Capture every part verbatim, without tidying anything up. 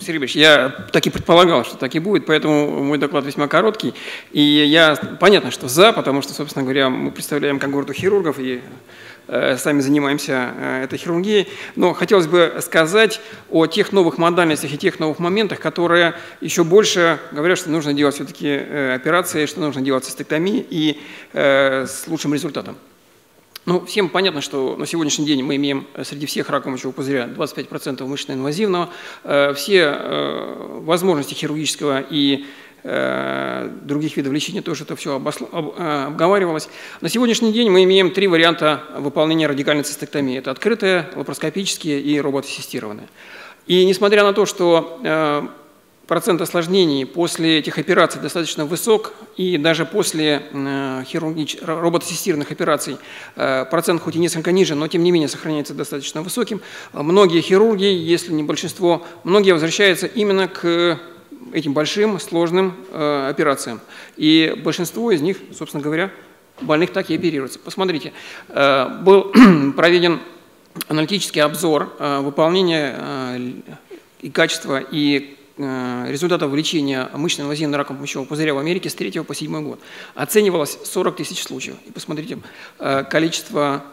Сергей Борисович, я так и предполагал, что так и будет, поэтому мой доклад весьма короткий. И я, понятно, что за, потому что, собственно говоря, мы представляем когорту хирургов и э, сами занимаемся э, этой хирургией. Но хотелось бы сказать о тех новых модальностях и тех новых моментах, которые еще больше говорят, что нужно делать все-таки э, операции, что нужно делать цистектомии и э, с лучшим результатом. Ну, всем понятно, что на сегодняшний день мы имеем среди всех раков мочевого пузыря двадцать пять процентов мышечно-инвазивного. Все возможности хирургического и других видов лечения тоже это все обговаривалось. На сегодняшний день мы имеем три варианта выполнения радикальной цистектомии. Это открытые, лапароскопические и роботоассистированные. И несмотря на то, что процент осложнений после этих операций достаточно высок, и даже после хирургич... роботоассистированных операций процент хоть и несколько ниже, но тем не менее сохраняется достаточно высоким. Многие хирурги, если не большинство, многие возвращаются именно к этим большим сложным операциям. И большинство из них, собственно говоря, больных так и оперируется. Посмотрите, был проведен аналитический обзор выполнения и качества, и результатов лечения мышечно-инвазивного рака мочевого пузыря в Америке с с третьего по седьмой год. Оценивалось сорок тысяч случаев. И посмотрите, количество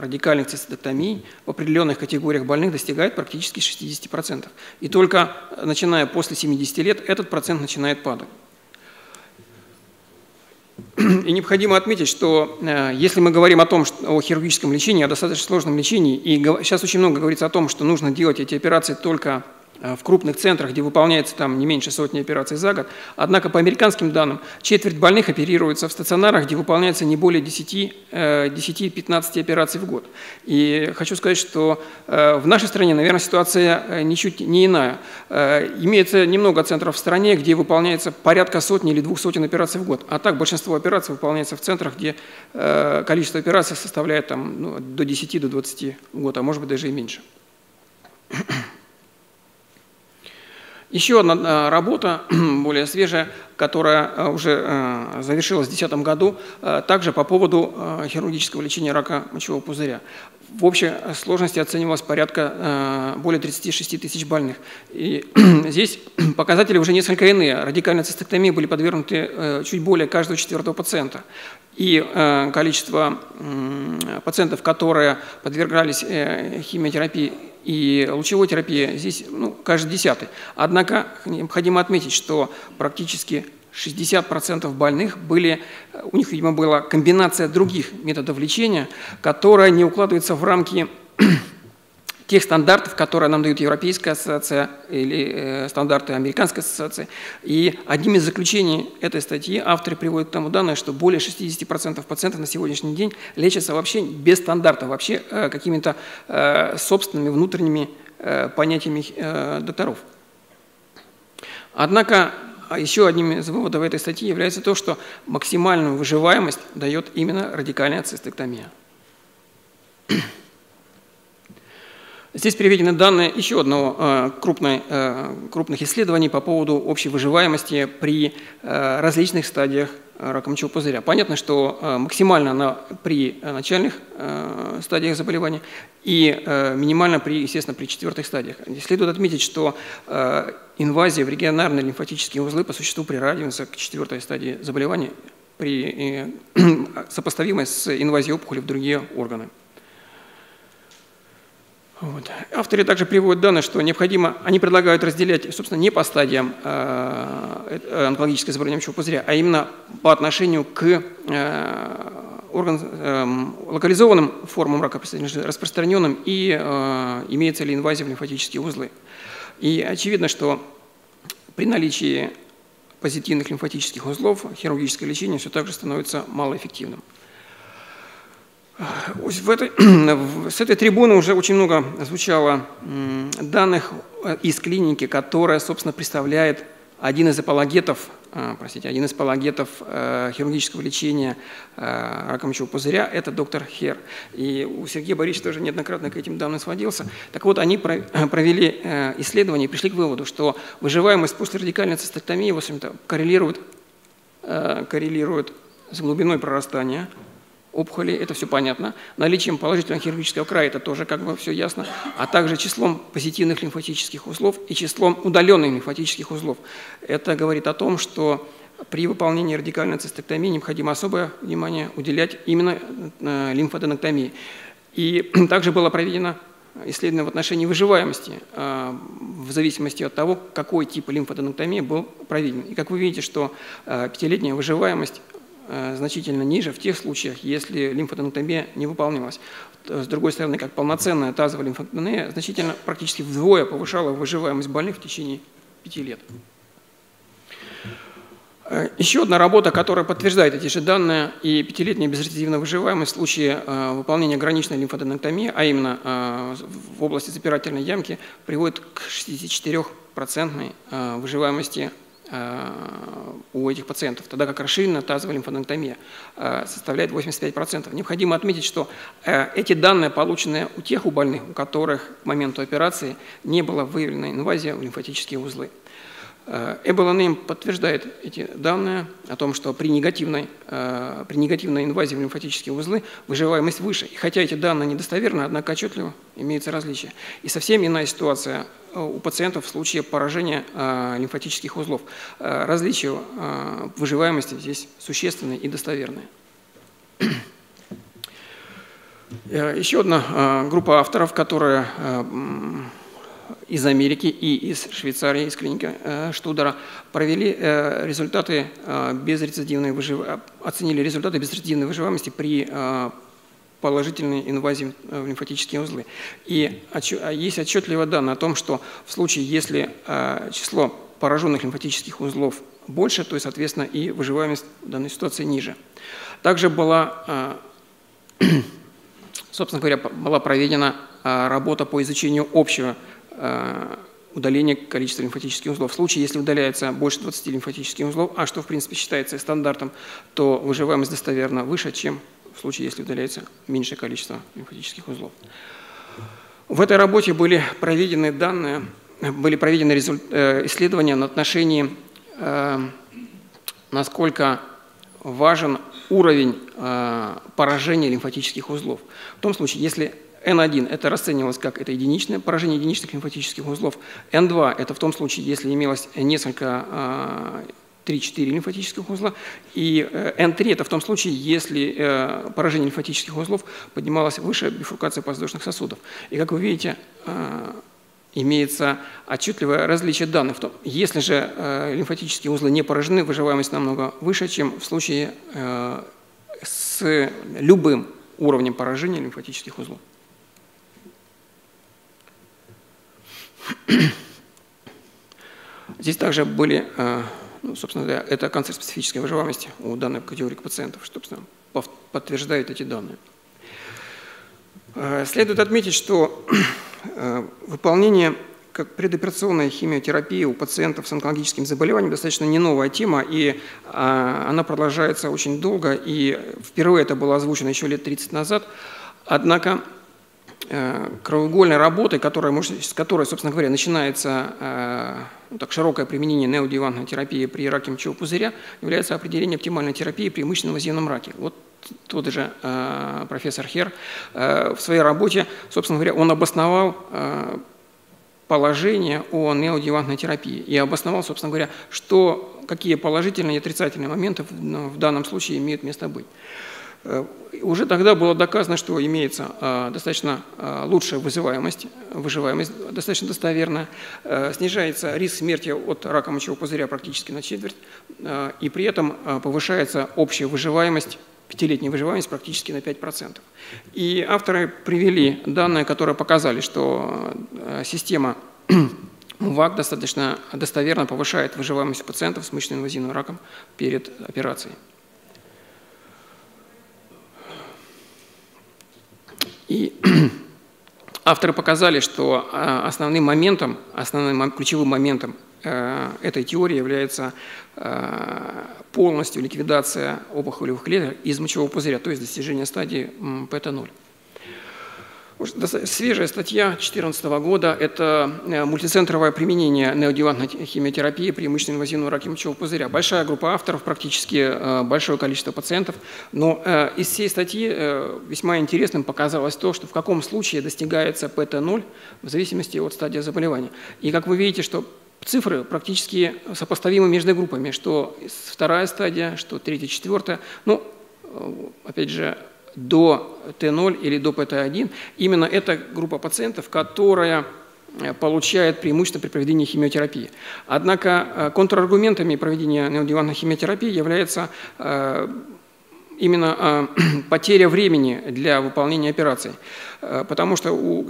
радикальных цистектомий в определенных категориях больных достигает практически шестидесяти процентов. И только начиная после семидесяти лет этот процент начинает падать. И необходимо отметить, что э, если мы говорим о том, что, о хирургическом лечении, о достаточно сложном лечении, и сейчас очень много говорится о том, что нужно делать эти операции только в крупных центрах, где выполняется там не меньше сотни операций за год. Однако по американским данным четверть больных оперируется в стационарах, где выполняется не более десяти-пятнадцати операций в год. И хочу сказать, что в нашей стране, наверное, ситуация ничуть не иная. Имеется немного центров в стране, где выполняется порядка сотни или двух сотен операций в год. А так большинство операций выполняется в центрах, где количество операций составляет там, ну, до десяти-двадцати в год, а может быть даже и меньше. Еще одна работа, более свежая, которая уже завершилась в две тысячи десятом году, также по поводу хирургического лечения рака мочевого пузыря. В общей сложности оценивалось порядка более тридцати шести тысяч больных. И здесь показатели уже несколько иные. Радикальной цистектомии были подвергнуты чуть более каждого четвертого пациента. И количество пациентов, которые подвергались химиотерапии и лучевой терапии, здесь, ну, каждый десятый. Однако необходимо отметить, что практически шестьдесят процентов больных были, у них, видимо, была комбинация других методов лечения, которая не укладывается в рамки тех стандартов, которые нам дают Европейская ассоциация или э, стандарты Американской ассоциации. И одним из заключений этой статьи авторы приводят к тому данные, что более шестидесяти процентов пациентов на сегодняшний день лечатся вообще без стандарта, вообще э, какими-то э, собственными внутренними э, понятиями э, докторов. Однако еще одним из выводов этой статьи является то, что максимальную выживаемость дает именно радикальная цистектомия. Здесь приведены данные еще одного э, крупной, э, крупных исследований по поводу общей выживаемости при э, различных стадиях рака мочевого пузыря. Понятно, что э, максимально она при начальных э, стадиях заболевания и э, минимально, при, естественно, при четвертых стадиях. Следует отметить, что э, инвазия в регионарные лимфатические узлы по существу приравнивается к четвертой стадии заболевания, при, э, сопоставимой с инвазией опухоли в другие органы. Вот. Авторы также приводят данные, что необходимо, они предлагают разделять, собственно, не по стадиям э, онкологического заболевания мочевого пузыря, а именно по отношению к э, орган, э, локализованным формам рака, распространенным, и э, имеется ли инвазия в лимфатические узлы. И очевидно, что при наличии позитивных лимфатических узлов хирургическое лечение все так же становится малоэффективным. В этой, с этой трибуны уже очень много звучало данных из клиники, которая, собственно, представляет один из апологетов, простите, один из апологетов хирургического лечения рака мочевого пузыря – это доктор Херр. И у Сергея Борисовича тоже неоднократно к этим данным сводился. Так вот, они провели исследование и пришли к выводу, что выживаемость после радикальной цистектомии, в общем-то, коррелирует, коррелирует с глубиной прорастания опухоли, это все понятно. Наличием положительного хирургического края, это тоже как бы все ясно. А также числом позитивных лимфатических узлов и числом удаленных лимфатических узлов. Это говорит о том, что при выполнении радикальной цистектомии необходимо особое внимание уделять именно лимфоденоктомии. И также было проведено исследование в отношении выживаемости в зависимости от того, какой тип лимфоденоктомии был проведен. И как вы видите, что пятилетняя выживаемость значительно ниже в тех случаях, если лимфоденоктомия не выполнялась. С другой стороны, как полноценная тазовая лимфоденоктомия значительно, практически вдвое повышала выживаемость больных в течение пяти лет. Еще одна работа, которая подтверждает эти же данные, и пятилетняя безрецидивная выживаемость в случае выполнения ограниченной лимфоденоктомии, а именно в области запирательной ямки, приводит к шестидесяти четырём процентам выживаемости у этих пациентов, тогда как расширенная тазовая лимфоденоктомия составляет восемьдесят пять процентов. Необходимо отметить, что эти данные получены у тех у больных, у которых к моменту операции не была выявлена инвазия в лимфатические узлы. Эболанейм подтверждает эти данные о том, что при негативной, при негативной инвазии в лимфатические узлы выживаемость выше. И хотя эти данные недостоверны, однако отчетливо имеются различия. И совсем иная ситуация у пациентов в случае поражения лимфатических узлов. Различия выживаемости здесь существенные и достоверные. Еще одна группа авторов, которая из Америки и из Швейцарии, из клиники Штудера, провели результаты безрецидивной выживаемости, оценили результаты безрецидивной выживаемости при положительной инвазии в лимфатические узлы. И есть отчетливые данные о том, что в случае, если число пораженных лимфатических узлов больше, то, соответственно, и выживаемость в данной ситуации ниже. Также была, собственно говоря, была проведена работа по изучению общего удаление количества лимфатических узлов. В случае, если удаляется больше двадцати лимфатических узлов, а что, в принципе, считается стандартом, то выживаемость достоверно выше, чем в случае, если удаляется меньшее количество лимфатических узлов. В этой работе были проведены данные, были проведены исследования на отношении, насколько важен уровень поражения лимфатических узлов. В том случае, если эн один – это расценивалось как это единичное поражение единичных лимфатических узлов. эн два – это в том случае, если имелось несколько, три-четыре лимфатических узла. И эн три – это в том случае, если поражение лимфатических узлов поднималось выше бифуркации подвздошных сосудов. И как вы видите, имеется отчетливое различие данных в том, если же лимфатические узлы не поражены, выживаемость намного выше, чем в случае с любым уровнем поражения лимфатических узлов. Здесь также были, ну, собственно, это канцероспецифическая выживаемость у данной категории пациентов, что подтверждают эти данные. Следует отметить, что выполнение как предоперационная химиотерапия у пациентов с онкологическим заболеванием достаточно не новая тема, и она продолжается очень долго, и впервые это было озвучено еще лет тридцать назад, однако краеугольной работой, которая, с которой, собственно говоря, начинается ну, так, широкое применение неодиовантной терапии при раке мочевого пузыря, является определение оптимальной терапии при мышечно-инвазивном раке. Вот тот же профессор Херр в своей работе, собственно говоря, он обосновал положение о неоадъювантной терапии и обосновал, собственно говоря, что, какие положительные и отрицательные моменты в данном случае имеют место быть. Уже тогда было доказано, что имеется достаточно лучшая выживаемость, выживаемость достаточно достоверная, снижается риск смерти от рака мочевого пузыря практически на четверть, и при этом повышается общая выживаемость, пятилетняя выживаемость практически на пять процентов. И авторы привели данные, которые показали, что система МВАК достаточно достоверно повышает выживаемость пациентов с мышечно-инвазивным раком перед операцией. И авторы показали, что основным моментом, основным ключевым моментом этой теории является полностью ликвидация опухолевых клеток из мочевого пузыря, то есть достижение стадии пэ ноль. Свежая статья две тысячи четырнадцатого года – это мультицентровое применение неоадъювантной химиотерапии преимущественно инвазивного рака мочевого пузыря. Большая группа авторов, практически большое количество пациентов. Но из всей статьи весьма интересным показалось то, что в каком случае достигается пэ тэ ноль в зависимости от стадии заболевания. И как вы видите, что цифры практически сопоставимы между группами, что вторая стадия, что третья, четвертая. Ну, опять же, до тэ ноль или до пэ тэ один. Именно эта группа пациентов, которая получает преимущество при проведении химиотерапии. Однако контраргументами проведения неоадъювантной химиотерапии является именно потеря времени для выполнения операций, потому что у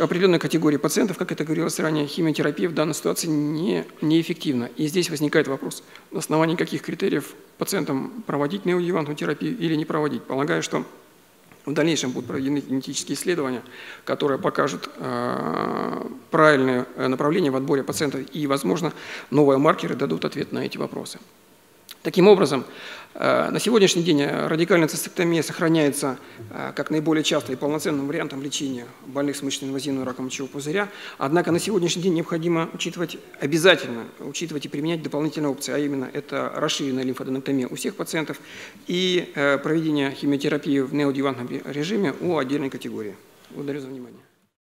определенной категории пациентов, как это говорилось ранее, химиотерапия в данной ситуации не, неэффективна. И здесь возникает вопрос, на основании каких критериев пациентам проводить неоадъювантную терапию или не проводить. Полагаю, что в дальнейшем будут проведены генетические исследования, которые покажут правильное направление в отборе пациентов, и, возможно, новые маркеры дадут ответ на эти вопросы. Таким образом, на сегодняшний день радикальная цистектомия сохраняется как наиболее частым и полноценным вариантом лечения больных с мышечно-инвазивным раком мочевого пузыря. Однако на сегодняшний день необходимо учитывать, обязательно учитывать и применять дополнительные опции, а именно это расширенная лимфоденектомия у всех пациентов и проведение химиотерапии в неоадъювантном режиме у отдельной категории. Благодарю за внимание.